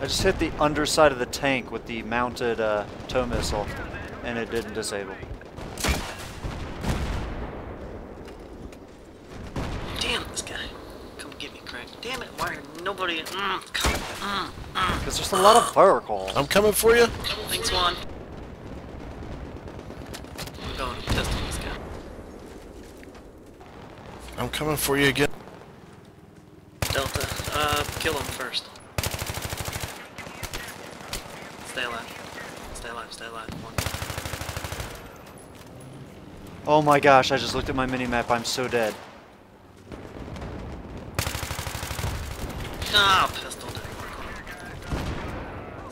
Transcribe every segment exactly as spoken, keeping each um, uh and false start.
I just hit the underside of the tank with the mounted uh, TOW missile, and it didn't disable. Damn this guy. Come get me, Craig. Damn it, why are nobody... Mm, come, mm, mm. Cause there's a lot of fire calls. I'm coming for you. Thanks, Juan. I'm going to test this guy. I'm coming for you again. Delta, uh, kill him first. Stay alive. Stay alive, stay alive. One. Oh my gosh, I just looked at my minimap, I'm so dead. Ah, oh, pistol didn't work.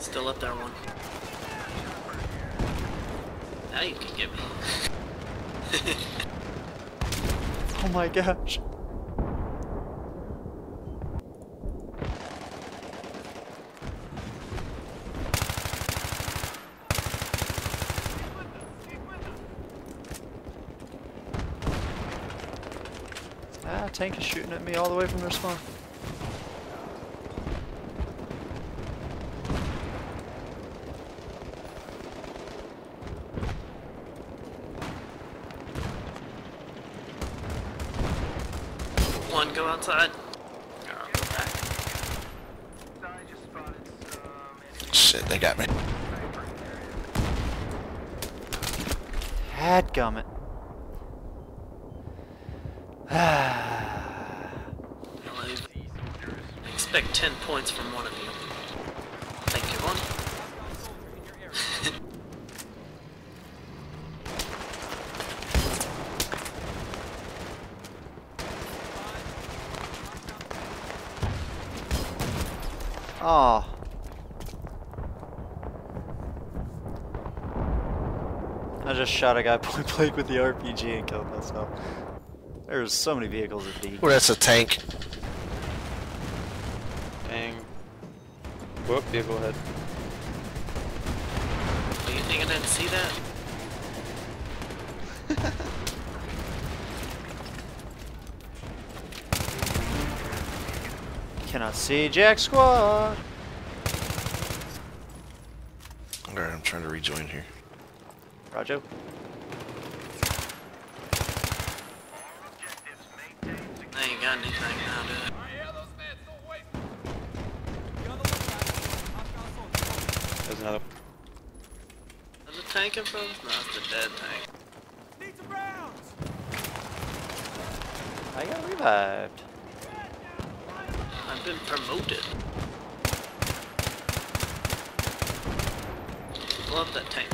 Still up there, one. Now you can get me. Oh my gosh. Ah, tank is shooting at me all the way from their spawn. One, go outside. Oh, go back. Shit, they got me. Dadgummit. Expect ten points from one of you. Thank you, one. Ah. I just shot a guy point blank with the R P G and killed myself. There's so many vehicles at D. Well, that's a tank. Dang. Whoop, vehicle head. Do you think I didn't see that? Cannot see Jack Squad! Alright, I'm trying to rejoin here. Roger. I ain't got anything now, dude. There's another. There's a tank in front of us? No, it's a dead tank. Need some rounds. I got revived. I've been promoted. Love that tank.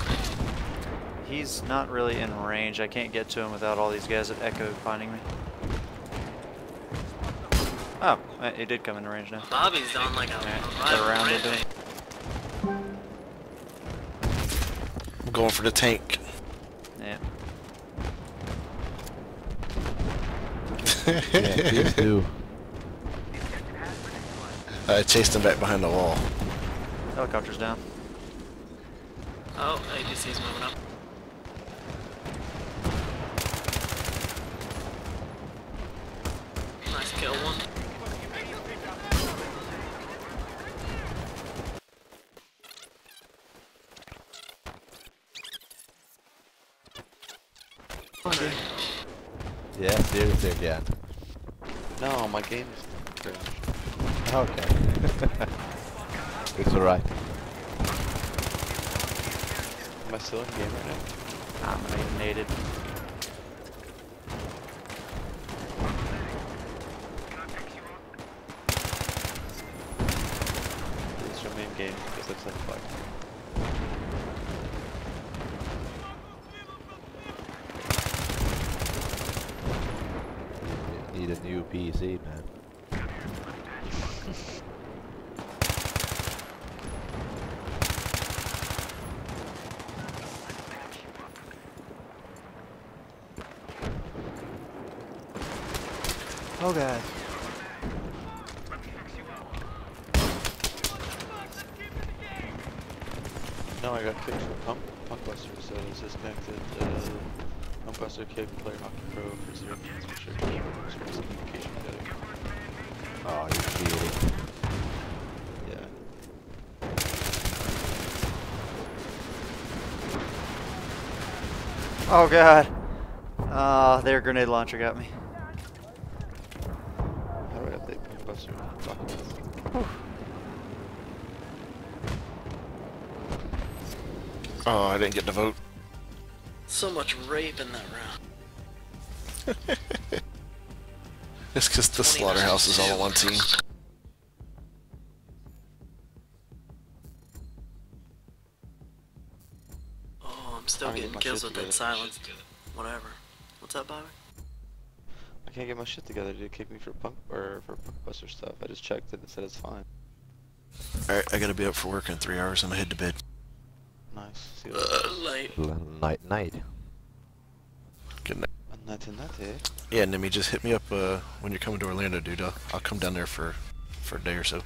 He's not really in range. I can't get to him without all these guys at Echo finding me. Oh, it did come in range now. Bobby's on like a right range. I'm going for the tank. Yeah. Yeah, please do. I chased him back behind the wall. Helicopter's down. Oh, A D C's moving up. Nice kill, one. Yeah, seriously, yeah. No, my game is crashed. Okay. It's alright. Am I still in game right now? I'm eliminated. Please show me in game because it's like fuck. Need a new P C, man. Oh god. No, I got kicked from Punkbuster, so it's disconnected. Uh, Punkbuster kick player hockey pro for zero points for sure. Oh, you're cheating. Yeah. Oh god. Ah, uh, their grenade launcher got me. How do I update Punkbuster? Oh, I didn't get to vote. So much rape in that round. It's because the slaughterhouse is all one team. Oh, I'm still getting kills with that silence. Whatever. What's up, Bobby? I can't get my shit together. Did it kick me for punk or for Punkbuster stuff? I just checked it and it said it's fine. Alright, I gotta be up for work in three hours. I'm gonna head to bed. Nice. See you later. Uh, night. Night, night. Good night. Night, night. Yeah, Nimmy, just hit me up uh, when you're coming to Orlando, dude. I'll, I'll come down there for, for a day or so.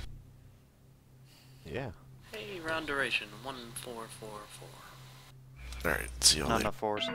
Yeah. Hey, round duration one four four four. All right. See you later. Not enough fours.